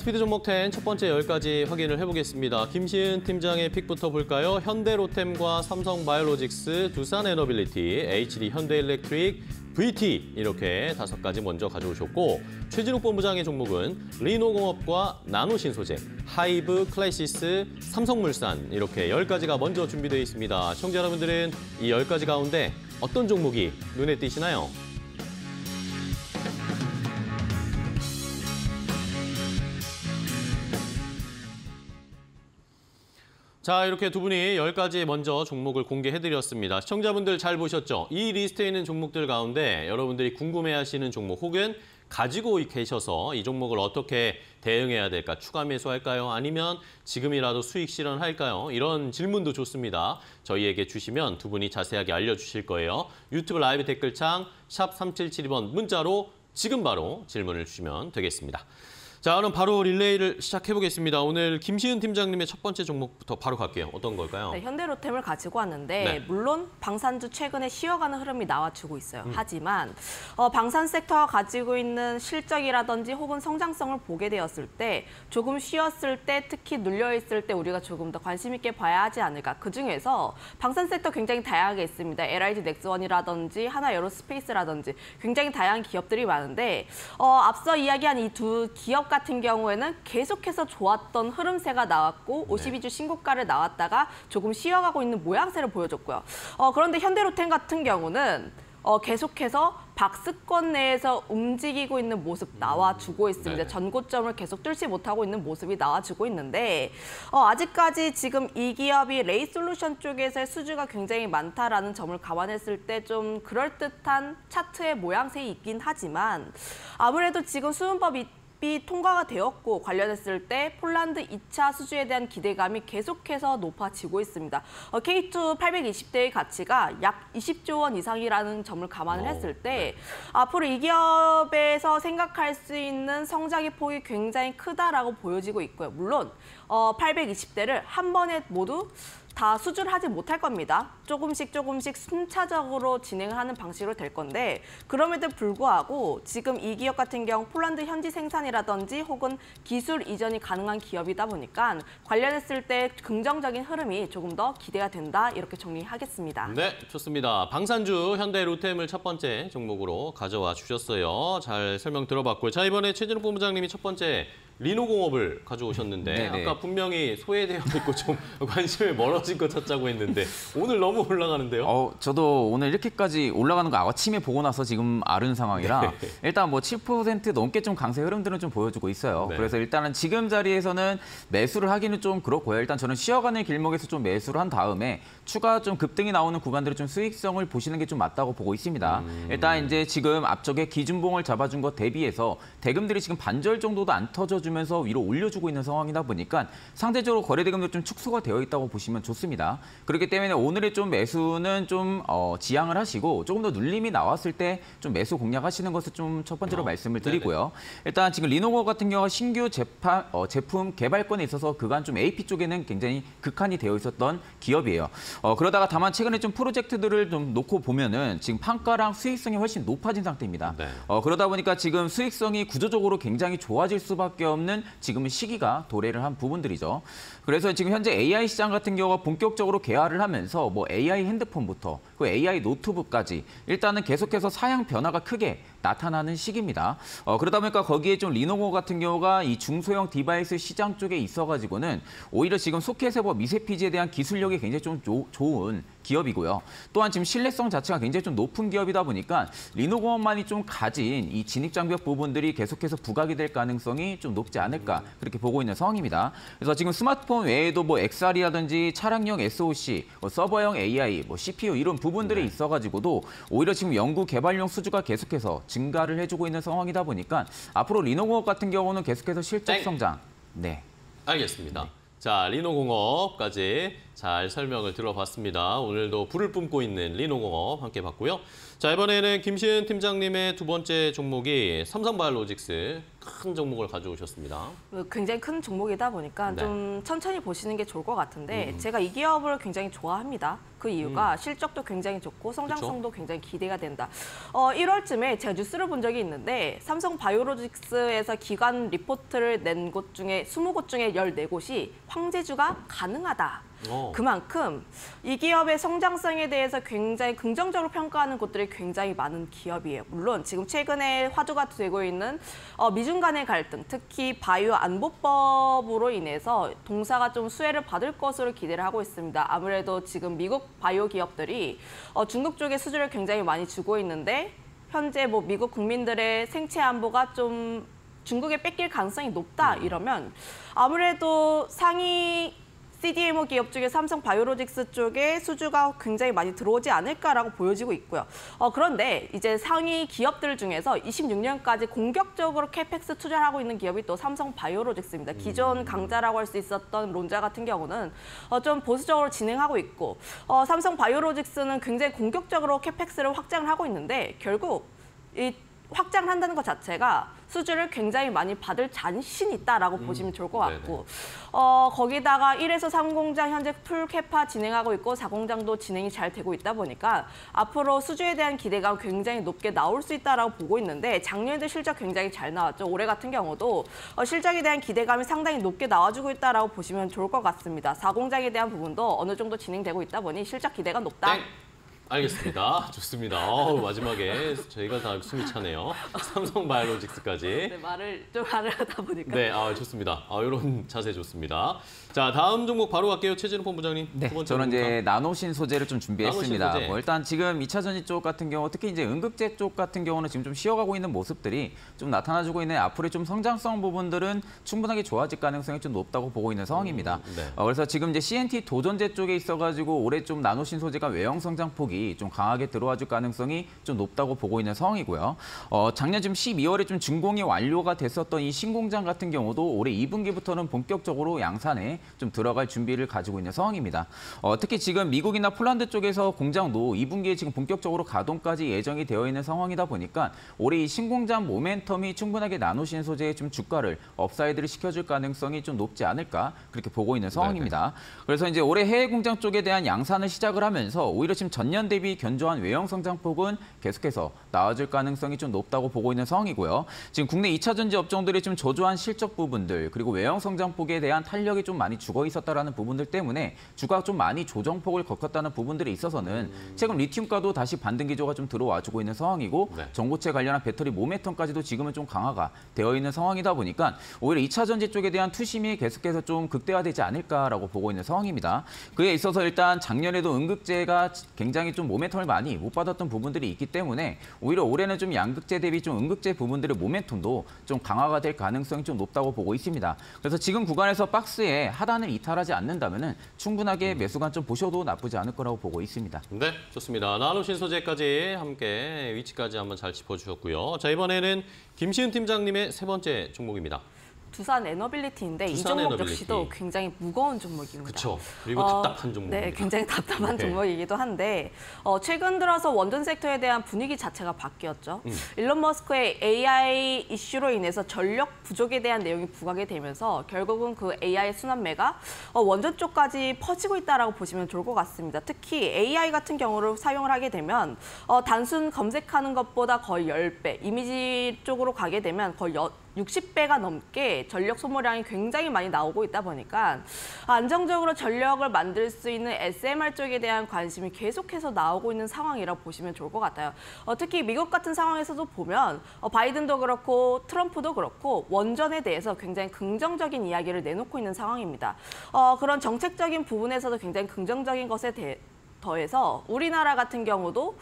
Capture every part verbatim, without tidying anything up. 스피드 종목 텐 첫 번째 열 가지 확인을 해보겠습니다. 김시은 팀장의 픽부터 볼까요? 현대로템과 삼성바이오로직스, 두산에너빌리티, 에이치디 현대일렉트릭, 브이티 이렇게 다섯 가지 먼저 가져오셨고, 최진욱 본부장의 종목은 리노공업과 나노신소재, 하이브, 클래시스, 삼성물산 이렇게 열 가지가 먼저 준비되어 있습니다. 시청자 여러분들은 이 열 가지 가운데 어떤 종목이 눈에 띄시나요? 자, 이렇게 두 분이 열 가지 먼저 종목을 공개해드렸습니다. 시청자분들 잘 보셨죠? 이 리스트에 있는 종목들 가운데 여러분들이 궁금해하시는 종목 혹은 가지고 계셔서 이 종목을 어떻게 대응해야 될까? 추가 매수할까요? 아니면 지금이라도 수익 실현할까요? 이런 질문도 좋습니다. 저희에게 주시면 두 분이 자세하게 알려주실 거예요. 유튜브 라이브 댓글창 샵 삼칠칠이 번 문자로 지금 바로 질문을 주시면 되겠습니다. 자, 그럼 바로 릴레이를 시작해보겠습니다. 오늘 김시은 팀장님의 첫 번째 종목부터 바로 갈게요. 어떤 걸까요? 네, 현대로템을 가지고 왔는데 네. 물론 방산주 최근에 쉬어가는 흐름이 나와주고 있어요. 음. 하지만 어, 방산 섹터가 가지고 있는 실적이라든지 혹은 성장성을 보게 되었을 때 조금 쉬었을 때, 특히 눌려있을 때 우리가 조금 더 관심 있게 봐야 하지 않을까. 그중에서 방산 섹터 굉장히 다양하게 있습니다. 엘아이지 넥스원이라든지 하나에로스페이스라든지 굉장히 다양한 기업들이 많은데 어, 앞서 이야기한 이 두 기업 같은 경우에는 계속해서 좋았던 흐름세가 나왔고 오십이 주 신고가를 나왔다가 조금 쉬어가고 있는 모양새를 보여줬고요. 어, 그런데 현대로템 같은 경우는 어, 계속해서 박스권 내에서 움직이고 있는 모습 나와주고 있습니다. 네. 전고점을 계속 뚫지 못하고 있는 모습이 나와주고 있는데 어, 아직까지 지금 이 기업이 레이솔루션 쪽에서의 수주가 굉장히 많다라는 점을 감안했을 때 좀 그럴듯한 차트의 모양새이 있긴 하지만 아무래도 지금 수은법이 통과가 되었고 관련했을 때 폴란드 이 차 수주에 대한 기대감이 계속해서 높아지고 있습니다. 케이 투 팔백이십 대의 가치가 약 이십조 원 이상이라는 점을 감안을 했을 때 앞으로 이 기업에서 생각할 수 있는 성장의 폭이 굉장히 크다라고 보여지고 있고요. 물론 어, 팔백이십 대를 한 번에 모두 다 수주를 하지 못할 겁니다. 조금씩 조금씩 순차적으로 진행하는 방식으로 될 건데 그럼에도 불구하고 지금 이 기업 같은 경우 폴란드 현지 생산이라든지 혹은 기술 이전이 가능한 기업이다 보니까 관련했을 때 긍정적인 흐름이 조금 더 기대가 된다, 이렇게 정리하겠습니다. 네, 좋습니다. 방산주 현대로템을 첫 번째 종목으로 가져와 주셨어요. 잘 설명 들어봤고요. 자, 이번에 최진욱 본부장님이 첫 번째 리노공업을 가져오셨는데 네네. 아까 분명히 소외되어 있고 좀 관심이 멀어진 거 찾자고 했는데 오늘 너무 올라가는데요? 어, 저도 오늘 이렇게까지 올라가는 거 아침에 보고 나서 지금 아는 상황이라 네. 일단 뭐 칠 퍼센트 넘게 좀 강세 흐름들은 좀 보여주고 있어요. 네. 그래서 일단은 지금 자리에서는 매수를 하기는 좀 그렇고요. 일단 저는 쉬어가는 길목에서 좀 매수를 한 다음에 추가 좀 급등이 나오는 구간들을 좀 수익성을 보시는 게 좀 맞다고 보고 있습니다. 음... 일단 이제 지금 앞쪽에 기준봉을 잡아준 것 대비해서 대금들이 지금 반절 정도도 안 터져준 면서 위로 올려주고 있는 상황이다 보니까 상대적으로 거래 대금도 좀 축소가 되어 있다고 보시면 좋습니다. 그렇기 때문에 오늘의 좀 매수는 좀 어, 지양을 하시고 조금 더 눌림이 나왔을 때 좀 매수 공략하시는 것을 좀 첫 번째로 어, 말씀을 드리고요. 네네. 일단 지금 리노공업 같은 경우 신규 제파, 어, 제품 개발권에 있어서 그간 좀 에이피 쪽에는 굉장히 극한이 되어 있었던 기업이에요. 어, 그러다가 다만 최근에 좀 프로젝트들을 좀 놓고 보면은 지금 판가랑 수익성이 훨씬 높아진 상태입니다. 네. 어, 그러다 보니까 지금 수익성이 구조적으로 굉장히 좋아질 수밖에 없는 지금은 시기가 도래를 한 부분들이죠. 그래서 지금 현재 에이아이 시장 같은 경우가 본격적으로 개화를 하면서 뭐 에이아이 핸드폰부터 그 에이아이 노트북까지 일단은 계속해서 사양 변화가 크게 나타나는 시기입니다. 어, 그러다 보니까 거기에 좀 리노공업 같은 경우가 이 중소형 디바이스 시장 쪽에 있어가지고는 오히려 지금 소켓의 미세 피지에 대한 기술력이 굉장히 좀 조, 좋은 기업이고요. 또한 지금 신뢰성 자체가 굉장히 좀 높은 기업이다 보니까 리노공업만이 좀 가진 이 진입장벽 부분들이 계속해서 부각이 될 가능성이 좀 높지 않을까 그렇게 보고 있는 상황입니다. 그래서 지금 스마트폰 외에도 뭐 엑스알이라든지 차량용 에스오씨, 뭐 서버형 에이아이, 뭐 씨피유 이런 부분들에 있어가지고도 오히려 지금 연구 개발용 수주가 계속해서 증가를 해주고 있는 상황이다 보니까 앞으로 리노공업 같은 경우는 계속해서 실적 성장. 네, 알겠습니다. 네. 자, 리노공업까지 잘 설명을 들어봤습니다. 오늘도 불을 뿜고 있는 리노공업 함께 봤고요. 자, 이번에는 김시은 팀장님의 두 번째 종목이 삼성바이오로직스, 큰 종목을 가져오셨습니다. 굉장히 큰 종목이다 보니까 네. 좀 천천히 보시는 게 좋을 것 같은데 음. 제가 이 기업을 굉장히 좋아합니다. 그 이유가 음. 실적도 굉장히 좋고 성장성도 그쵸? 굉장히 기대가 된다. 어, 일월쯤에 제가 뉴스를 본 적이 있는데 삼성바이오로직스에서 기관 리포트를 낸 곳 중에 이십 곳 중에 열네 곳이 황제주가 가능하다. 오. 그만큼 이 기업의 성장성에 대해서 굉장히 긍정적으로 평가하는 곳들이 굉장히 많은 기업이에요. 물론 지금 최근에 화두가 되고 있는 미중 간의 갈등, 특히 바이오 안보법으로 인해서 동사가 좀 수혜를 받을 것으로 기대를 하고 있습니다. 아무래도 지금 미국 바이오 기업들이 중국 쪽에 수주를 굉장히 많이 주고 있는데 현재 뭐 미국 국민들의 생체 안보가 좀 중국에 뺏길 가능성이 높다 이러면 아무래도 상위 씨디엠오 기업 중에 삼성 바이오로직스 쪽에 수주가 굉장히 많이 들어오지 않을까라고 보여지고 있고요. 어, 그런데 이제 상위 기업들 중에서 이십육 년까지 공격적으로 캐펙스 투자를 하고 있는 기업이 또 삼성 바이오로직스입니다. 기존 강자라고 할 수 있었던 론자 같은 경우는 어, 좀 보수적으로 진행하고 있고 어, 삼성 바이오로직스는 굉장히 공격적으로 캐펙스를 확장을 하고 있는데 결국 이 확장을 한다는 것 자체가 수주를 굉장히 많이 받을 자신이 있다라고 음, 보시면 좋을 것 같고 어, 거기다가 일에서 삼 공장 현재 풀 캐파 진행하고 있고 사 공장도 진행이 잘 되고 있다 보니까 앞으로 수주에 대한 기대감 굉장히 높게 나올 수 있다라고 보고 있는데 작년에도 실적 굉장히 잘 나왔죠. 올해 같은 경우도 어, 실적에 대한 기대감이 상당히 높게 나와주고 있다라고 보시면 좋을 것 같습니다. 사 공장에 대한 부분도 어느 정도 진행되고 있다 보니 실적 기대가 높다. 땡. 알겠습니다. 좋습니다. 어우, 마지막에 저희가 다 숨이 차네요. 삼성 바이오로직스까지. 네, 말을 좀 말을 하다 보니까. 네, 아, 좋습니다. 아, 이런 자세 좋습니다. 자, 다음 종목 바로 갈게요. 최진욱 본부장님. 네, 저는 종목상. 이제 나노신 소재를 좀 준비했습니다. 나노신 소재. 뭐 일단 지금 이차전지 쪽 같은 경우, 특히 이제 응급제 쪽 같은 경우는 지금 좀 쉬어가고 있는 모습들이 좀 나타나주고 있는 앞으로의 좀 성장성 부분들은 충분하게 좋아질 가능성이 좀 높다고 보고 있는 상황입니다. 음, 네. 어, 그래서 지금 이제 씨엔티 도전제 쪽에 있어가지고 올해 좀 나노신 소재가 외형 성장 폭이 좀 강하게 들어와줄 가능성이 좀 높다고 보고 있는 상황이고요. 어, 작년 지금 십이월에 좀 준공이 완료가 됐었던 이 신공장 같은 경우도 올해 이 분기부터는 본격적으로 양산에 좀 들어갈 준비를 가지고 있는 상황입니다. 어, 특히 지금 미국이나 폴란드 쪽에서 공장도 이 분기에 지금 본격적으로 가동까지 예정이 되어 있는 상황이다 보니까 올해 이 신공장 모멘텀이 충분하게 나노신 소재의 좀 주가를 업사이드를 시켜줄 가능성이 좀 높지 않을까 그렇게 보고 있는 상황입니다. 네네. 그래서 이제 올해 해외 공장 쪽에 대한 양산을 시작을 하면서 오히려 지금 전년 대비 견조한 외형 성장폭은 계속해서 나아질 가능성이 좀 높다고 보고 있는 상황이고요. 지금 국내 이차전지 업종들이 좀 저조한 실적 부분들 그리고 외형 성장폭에 대한 탄력이 좀 많이 죽어 있었다라는 부분들 때문에 주가가 좀 많이 조정폭을 겪었다는 부분들에 있어서는 최근 리튬가도 다시 반등 기조가 좀 들어와주고 있는 상황이고 네. 전고체 관련한 배터리 모멘텀까지도 지금은 좀 강화가 되어 있는 상황이다 보니까 오히려 이차전지 쪽에 대한 투심이 계속해서 좀 극대화되지 않을까라고 보고 있는 상황입니다. 그에 있어서 일단 작년에도 응급제가 굉장히 좀 좀 모멘텀을 많이 못 받았던 부분들이 있기 때문에 오히려 올해는 좀 양극재 대비 좀 음극재 부분들의 모멘텀도 좀 강화가 될 가능성이 좀 높다고 보고 있습니다. 그래서 지금 구간에서 박스에 하단을 이탈하지 않는다면은 충분하게 매수관 좀 보셔도 나쁘지 않을 거라고 보고 있습니다. 네, 좋습니다. 나노신 소재까지 함께 위치까지 한번 잘 짚어주셨고요. 자, 이번에는 김시은 팀장님의 세 번째 종목입니다. 두산에너빌리티인데 두산 이 종목 에너빌리티. 역시도 굉장히 무거운 종목입니다. 그렇죠. 그리고 어, 답답한 종목입니다. 네, 굉장히 답답한 네. 종목이기도 한데 어, 최근 들어서 원전 섹터에 대한 분위기 자체가 바뀌었죠. 음. 일론 머스크의 에이아이 이슈로 인해서 전력 부족에 대한 내용이 부각이 되면서 결국은 그 에이아이 순환매가 어, 원전 쪽까지 퍼지고 있다라고 보시면 좋을 것 같습니다. 특히 에이아이 같은 경우를 사용을 하게 되면 어, 단순 검색하는 것보다 거의 십 배, 이미지 쪽으로 가게 되면 거의 여, 육십 배가 넘게 전력 소모량이 굉장히 많이 나오고 있다 보니까 안정적으로 전력을 만들 수 있는 에스엠알 쪽에 대한 관심이 계속해서 나오고 있는 상황이라고 보시면 좋을 것 같아요. 어, 특히 미국 같은 상황에서도 보면 어, 바이든도 그렇고 트럼프도 그렇고 원전에 대해서 굉장히 긍정적인 이야기를 내놓고 있는 상황입니다. 어, 그런 정책적인 부분에서도 굉장히 긍정적인 것에 대해 더해서 우리나라 같은 경우도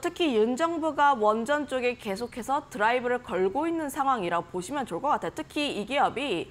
특히 윤 정부가 원전 쪽에 계속해서 드라이브를 걸고 있는 상황이라고 보시면 좋을 것 같아요. 특히 이 기업이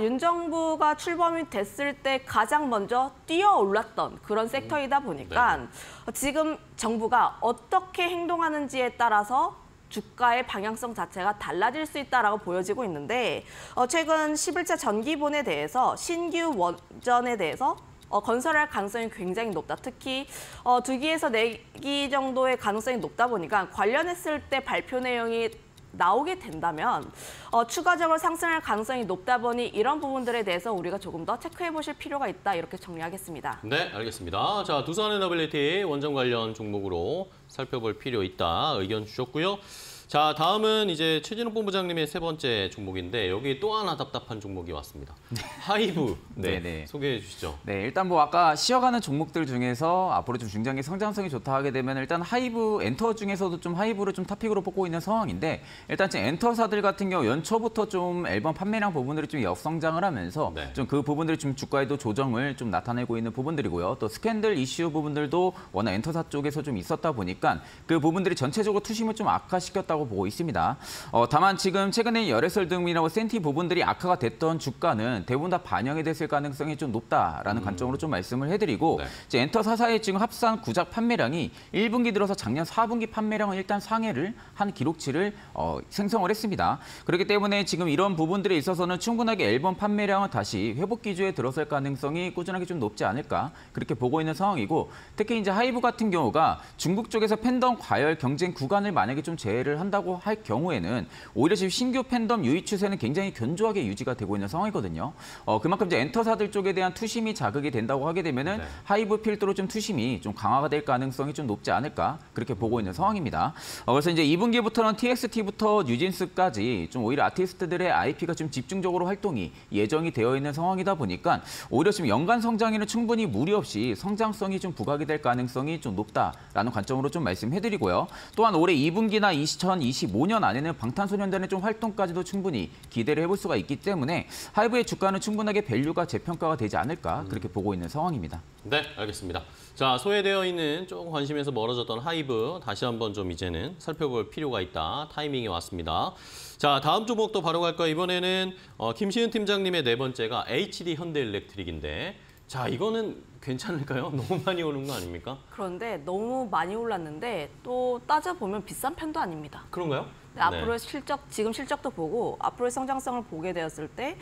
윤 정부가 출범이 됐을 때 가장 먼저 뛰어올랐던 그런 섹터이다 보니까 지금 정부가 어떻게 행동하는지에 따라서 주가의 방향성 자체가 달라질 수 있다라고 보여지고 있는데 최근 십일 차 전기본에 대해서 신규 원전에 대해서 어, 건설할 가능성이 굉장히 높다. 특히 어, 두 기에서 네 기 정도의 가능성이 높다 보니까 관련했을 때 발표 내용이 나오게 된다면 어, 추가적으로 상승할 가능성이 높다 보니 이런 부분들에 대해서 우리가 조금 더 체크해 보실 필요가 있다. 이렇게 정리하겠습니다. 네, 알겠습니다. 자, 두산에너빌리티 원전 관련 종목으로 살펴볼 필요 있다. 의견 주셨고요. 자, 다음은 이제 최진욱 본부장님의 세 번째 종목인데 여기 또 하나 답답한 종목이 왔습니다. 하이브. 네, 네네. 소개해 주시죠. 네, 일단 뭐 아까 쉬어가는 종목들 중에서 앞으로 좀 중장기 성장성이 좋다 하게 되면 일단 하이브 엔터 중에서도 좀 하이브를 좀 탑픽으로 뽑고 있는 상황인데 일단 지금 엔터사들 같은 경우 연초부터 좀 앨범 판매량 부분들이 좀 역성장을 하면서 네. 좀 그 부분들이 좀 주가에도 조정을 좀 나타내고 있는 부분들이고요. 또 스캔들 이슈 부분들도 워낙 엔터사 쪽에서 좀 있었다 보니까 그 부분들이 전체적으로 투심을 좀 악화시켰다고 보고 있습니다. 어, 다만 지금 최근에 열애설 등이라고 센티 부분들이 악화가 됐던 주가는 대부분 다 반영이 됐을 가능성이 좀 높다라는 음. 관점으로 좀 말씀을 해드리고 네. 이제 엔터사사의 지금 합산 구작 판매량이 일 분기 들어서 작년 사 분기 판매량은 일단 상회를 한 기록치를 어, 생성을 했습니다. 그렇기 때문에 지금 이런 부분들에 있어서는 충분하게 앨범 판매량은 다시 회복 기조에 들어설 가능성이 꾸준하게 좀 높지 않을까 그렇게 보고 있는 상황이고 특히 이제 하이브 같은 경우가 중국 쪽에서 팬덤 과열 경쟁 구간을 만약에 좀 제외를 한 한다고 할 경우에는 오히려 지금 신규 팬덤 유입 추세는 굉장히 견조하게 유지가 되고 있는 상황이거든요. 어, 그만큼 이제 엔터사들 쪽에 대한 투심이 자극이 된다고 하게 되면은 네. 하이브 필드로 좀 투심이 좀 강화가 될 가능성이 좀 높지 않을까 그렇게 보고 있는 상황입니다. 어, 그래서 이제 이 분기부터는 티엑스티부터 뉴진스까지 좀 오히려 아티스트들의 아이피가 좀 집중적으로 활동이 예정이 되어 있는 상황이다 보니까 오히려 지금 연간 성장에는 충분히 무리 없이 성장성이 좀 부각이 될 가능성이 좀 높다라는 관점으로 좀 말씀해드리고요. 또한 올해 이 분기나 이천이십오 년 안에는 방탄소년단의 좀 활동까지도 충분히 기대를 해볼 수가 있기 때문에 하이브의 주가는 충분하게 밸류가 재평가가 되지 않을까 그렇게 보고 있는 상황입니다. 네, 알겠습니다. 자, 소외되어 있는 조금 관심에서 멀어졌던 하이브 다시 한번 좀 이제는 살펴볼 필요가 있다. 타이밍이 왔습니다. 자, 다음 종목도 바로 갈까요? 이번에는 어, 김시은 팀장님의 네 번째가 에이치디 현대일렉트릭인데 자, 이거는 괜찮을까요? 너무 많이 오른 거 아닙니까? 그런데 너무 많이 올랐는데 또 따져보면 비싼 편도 아닙니다. 그런가요? 네. 앞으로의 실적, 지금 실적도 보고 앞으로의 성장성을 보게 되었을 때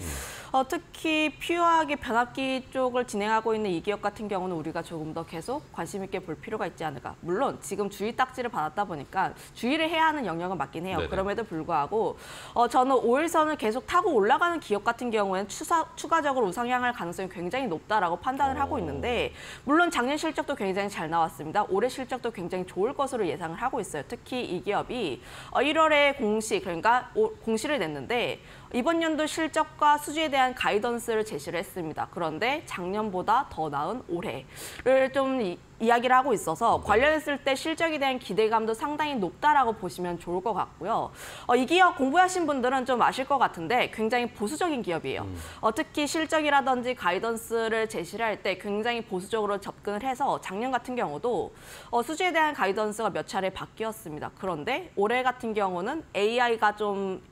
어, 특히 퓨어하게 변압기 쪽을 진행하고 있는 이 기업 같은 경우는 우리가 조금 더 계속 관심 있게 볼 필요가 있지 않을까. 물론 지금 주의 딱지를 받았다 보니까 주의를 해야 하는 영역은 맞긴 해요. 네네. 그럼에도 불구하고 어, 저는 오일선을 계속 타고 올라가는 기업 같은 경우에는 추사, 추가적으로 우상향할 가능성이 굉장히 높다라고 판단을 오. 하고 있는데 물론 작년 실적도 굉장히 잘 나왔습니다. 올해 실적도 굉장히 좋을 것으로 예상을 하고 있어요. 특히 이 기업이 어, 일월에 공시, 그러니까 공시를 냈는데 이번 연도 실적과 수주에 대한 가이던스를 제시를 했습니다. 그런데 작년보다 더 나은 올해를 좀 이, 이야기를 하고 있어서 관련했을 때 실적에 대한 기대감도 상당히 높다라고 보시면 좋을 것 같고요. 어, 이 기업 공부하신 분들은 좀 아실 것 같은데 굉장히 보수적인 기업이에요. 어, 특히 실적이라든지 가이던스를 제시를 할 때 굉장히 보수적으로 접근을 해서 작년 같은 경우도 어, 수주에 대한 가이던스가 몇 차례 바뀌었습니다. 그런데 올해 같은 경우는 에이아이가 좀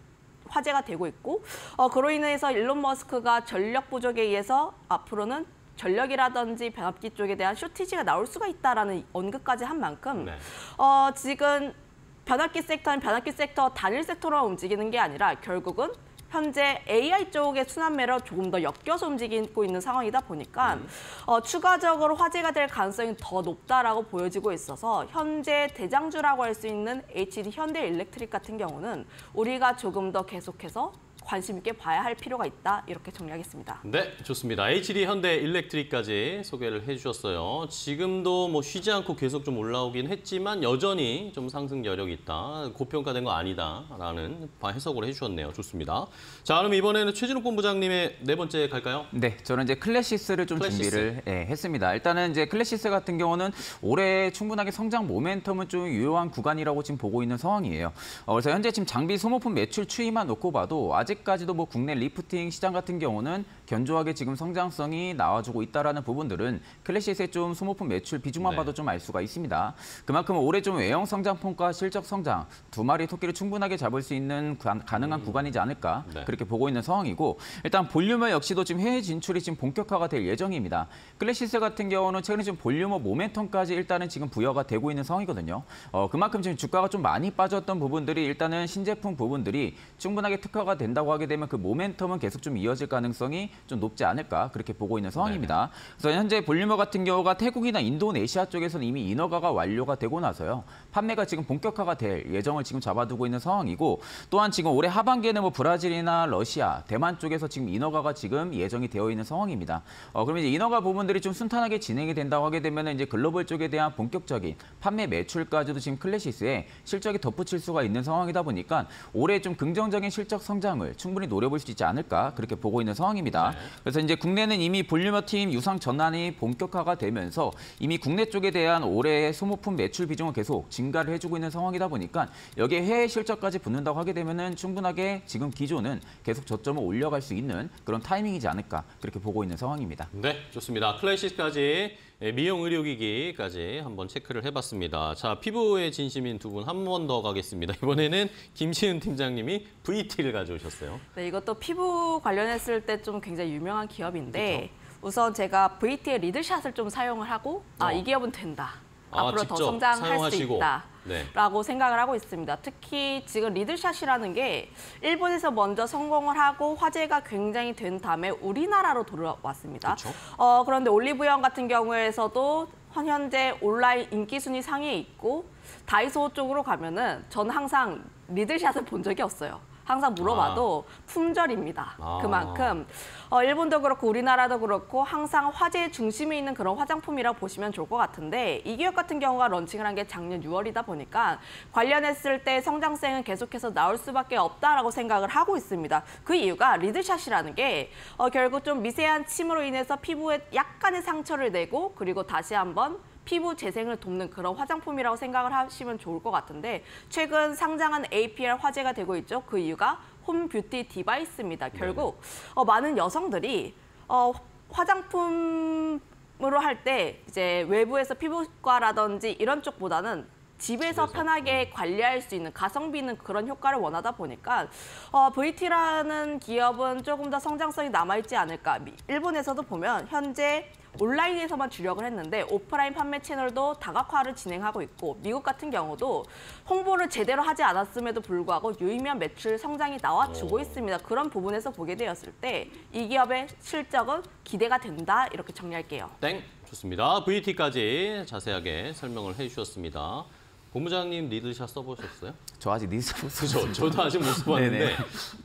화제가 되고 있고 어, 그로 인해서 일론 머스크가 전력 부족에 의해서 앞으로는 전력이라든지 변압기 쪽에 대한 쇼티지가 나올 수가 있다라는 언급까지 한 만큼 네. 어, 지금 변압기 섹터는 변압기 섹터 단일 섹터로 움직이는 게 아니라 결국은 현재 에이아이 쪽의 순환매로 조금 더 엮여서 움직이고 있는 상황이다 보니까 음. 어, 추가적으로 화제가 될 가능성이 더 높다라고 보여지고 있어서 현재 대장주라고 할 수 있는 에이치디 현대일렉트릭 같은 경우는 우리가 조금 더 계속해서 관심 있게 봐야 할 필요가 있다. 이렇게 정리하겠습니다. 네, 좋습니다. 에이치디 현대일렉트릭까지 소개를 해주셨어요. 지금도 뭐 쉬지 않고 계속 좀 올라오긴 했지만 여전히 좀 상승 여력이 있다. 고평가된 거 아니다라는 해석을 해주셨네요. 좋습니다. 자, 그럼 이번에는 최진욱 본부장님의 네 번째 갈까요? 네, 저는 이제 클래시스를 좀 클래시스. 준비를 예, 했습니다. 일단은 이제 클래시스 같은 경우는 올해 충분하게 성장 모멘텀은 좀 유효한 구간이라고 지금 보고 있는 상황이에요. 어, 그래서 현재 지금 장비 소모품 매출 추이만 놓고 봐도 아직 까지도 뭐 국내 리프팅 시장 같은 경우는 견조하게 지금 성장성이 나와주고 있다라는 부분들은 클래시스의 좀 소모품 매출 비중만 네. 봐도 좀 알 수가 있습니다. 그만큼 올해 좀 외형 성장폭과 실적 성장 두 마리 토끼를 충분하게 잡을 수 있는 가능한 음. 구간이지 않을까 네. 그렇게 보고 있는 상황이고 일단 볼륨어 역시도 지금 해외 진출이 지금 본격화가 될 예정입니다. 클래시스 같은 경우는 최근에 지금 볼륨어 모멘텀까지 일단은 지금 부여가 되고 있는 상황이거든요. 어, 그만큼 지금 주가가 좀 많이 빠졌던 부분들이 일단은 신제품 부분들이 충분하게 특화가 된다고 올라간다고 하게 되면 그 모멘텀은 계속 좀 이어질 가능성이 좀 높지 않을까 그렇게 보고 있는 상황입니다. 네네. 그래서 현재 볼륨어 같은 경우가 태국이나 인도네시아 쪽에서는 이미 인허가가 완료가 되고 나서요. 판매가 지금 본격화가 될 예정을 지금 잡아두고 있는 상황이고 또한 지금 올해 하반기에는 뭐 브라질이나 러시아, 대만 쪽에서 지금 인허가가 지금 예정이 되어 있는 상황입니다. 어, 그러면 이제 인허가 부분들이 좀 순탄하게 진행이 된다고 하게 되면 이제 글로벌 쪽에 대한 본격적인 판매 매출까지도 지금 클래시스에 실적이 덧붙일 수가 있는 상황이다 보니까 올해 좀 긍정적인 실적 성장을 충분히 노려볼 수 있지 않을까 그렇게 보고 있는 상황입니다. 네. 그래서 이제 국내는 이미 볼륨어 팀 유상 전환이 본격화가 되면서 이미 국내 쪽에 대한 올해의 소모품 매출 비중을 계속 증가를 해주고 있는 상황이다 보니까 여기에 해외 실적까지 붙는다고 하게 되면은 충분하게 지금 기존은 계속 저점을 올려갈 수 있는 그런 타이밍이지 않을까 그렇게 보고 있는 상황입니다. 네, 좋습니다. 클래시스까지 미용 의료기기까지 한번 체크를 해봤습니다. 자, 피부의 진심인 두 분 한 번 더 가겠습니다. 이번에는 김시은 팀장님이 브이티를 가져오셨어요. 네, 이것도 피부 관련했을 때 좀 굉장히 유명한 기업인데 그쵸? 우선 제가 브이티의 리드샷을 좀 사용을 하고 아, 어. 이 기업은 된다. 아, 앞으로 더 성장할 사용하시고. 수 있다. 네. 라고 생각을 하고 있습니다. 특히 지금 리드샷이라는 게 일본에서 먼저 성공을 하고 화제가 굉장히 된 다음에 우리나라로 돌아왔습니다. 어, 그런데 올리브영 같은 경우에서도 현재 온라인 인기순위 상위에 있고 다이소 쪽으로 가면은 저는 항상 리드샷을 본 적이 없어요. 항상 물어봐도 아. 품절입니다. 아. 그만큼 어, 일본도 그렇고 우리나라도 그렇고 항상 화제의 중심에 있는 그런 화장품이라고 보시면 좋을 것 같은데 이 기업 같은 경우가 런칭을 한 게 작년 유월이다 보니까 관련했을 때 성장세는 계속해서 나올 수밖에 없다라고 생각을 하고 있습니다. 그 이유가 리드샷이라는 게 어, 결국 좀 미세한 침으로 인해서 피부에 약간의 상처를 내고 그리고 다시 한번 피부 재생을 돕는 그런 화장품이라고 생각을 하시면 좋을 것 같은데 최근 상장한 에이피알 화제가 되고 있죠. 그 이유가 홈뷰티 디바이스입니다. 결국 어, 많은 여성들이 어, 화장품으로 할 때 이제 외부에서 피부과라든지 이런 쪽보다는 집에서 편하게 관리할 수 있는 가성비 있는 그런 효과를 원하다 보니까 어, 브이티라는 기업은 조금 더 성장성이 남아있지 않을까. 일본에서도 보면 현재 온라인에서만 주력을 했는데 오프라인 판매 채널도 다각화를 진행하고 있고 미국 같은 경우도 홍보를 제대로 하지 않았음에도 불구하고 유의미한 매출 성장이 나와주고 있습니다. 그런 부분에서 보게 되었을 때 이 기업의 실적은 기대가 된다 이렇게 정리할게요. 땡! 좋습니다. 브이티까지 자세하게 설명을 해주셨습니다. 본부장님 리드샷 써보셨어요? 저 아직 리드샷 못 써봤어요. 저도 아직 못 써봤는데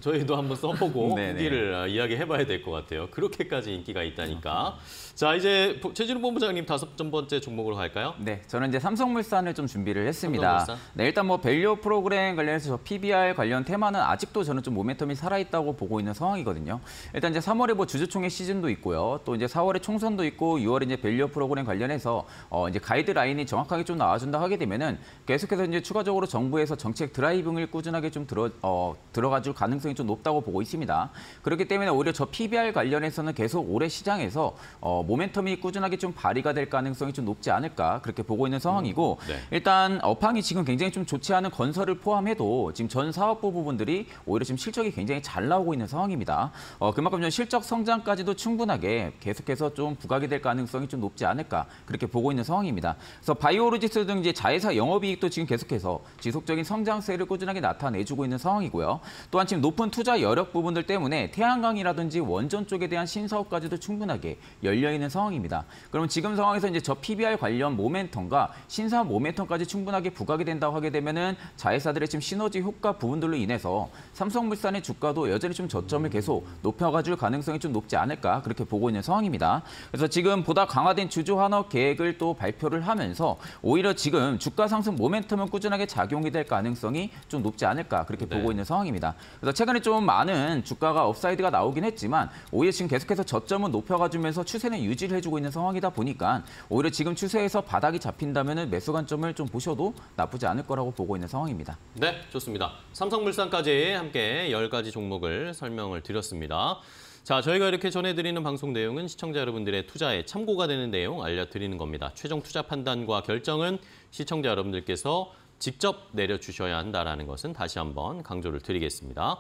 저희도 한번 써보고 후기를 이야기해봐야 될 것 같아요. 그렇게까지 인기가 있다니까. 자, 이제 최진욱 본부장님 다섯 번째 종목으로 갈까요? 네, 저는 이제 삼성물산을 좀 준비를 했습니다. 삼성물산? 네, 일단 뭐 밸류 프로그램 관련해서 피비알 관련 테마는 아직도 저는 좀 모멘텀이 살아있다고 보고 있는 상황이거든요. 일단 이제 삼월에 뭐 주주총회 시즌도 있고요. 또 이제 사월에 총선도 있고 유월에 이제 밸류 프로그램 관련해서 어 이제 가이드라인이 정확하게 좀 나와준다 하게 되면은 계속해서 이제 추가적으로 정부에서 정책 드라이빙을 꾸준하게 좀 들어 어, 들어가 줄 가능성이 좀 높다고 보고 있습니다. 그렇기 때문에 오히려 저 피비알 관련해서는 계속 올해 시장에서 어, 모멘텀이 꾸준하게 좀 발휘가 될 가능성이 좀 높지 않을까 그렇게 보고 있는 상황이고 음, 네. 일단 업황이 지금 굉장히 좀 좋지 않은 건설을 포함해도 지금 전 사업부 부분들이 오히려 지금 실적이 굉장히 잘 나오고 있는 상황입니다. 어, 그만큼 좀 실적 성장까지도 충분하게 계속해서 좀 부각이 될 가능성이 좀 높지 않을까 그렇게 보고 있는 상황입니다. 그래서 바이오로직스 등 이제 자회사 영업 이익도 지금 계속해서 지속적인 성장세를 꾸준하게 나타내주고 있는 상황이고요. 또한 지금 높은 투자 여력 부분들 때문에 태양광이라든지 원전 쪽에 대한 신사업까지도 충분하게 열려있는 상황입니다. 그럼 지금 상황에서 이제 저 피비알 관련 모멘텀과 신사업 모멘텀까지 충분하게 부각이 된다고 하게 되면은 자회사들의 지금 시너지 효과 부분들로 인해서 삼성물산의 주가도 여전히 좀 저점을 계속 높여가줄 가능성이 좀 높지 않을까 그렇게 보고 있는 상황입니다. 그래서 지금 보다 강화된 주주 환원 계획을 또 발표를 하면서 오히려 지금 주가 상승 모멘텀은 꾸준하게 작용이 될 가능성이 좀 높지 않을까 그렇게 네. 보고 있는 상황입니다. 그래서 최근에 좀 많은 주가가 업사이드가 나오긴 했지만 오히려 지금 계속해서 저점은 높여가주면서 추세는 유지를 해주고 있는 상황이다 보니까 오히려 지금 추세에서 바닥이 잡힌다면 매수 관점을 좀 보셔도 나쁘지 않을 거라고 보고 있는 상황입니다. 네, 좋습니다. 삼성물산까지 함께 열 가지 종목을 설명을 드렸습니다. 자, 저희가 이렇게 전해드리는 방송 내용은 시청자 여러분들의 투자에 참고가 되는 내용 알려드리는 겁니다. 최종 투자 판단과 결정은 시청자 여러분들께서 직접 내려주셔야 한다는 것은 다시 한번 강조를 드리겠습니다.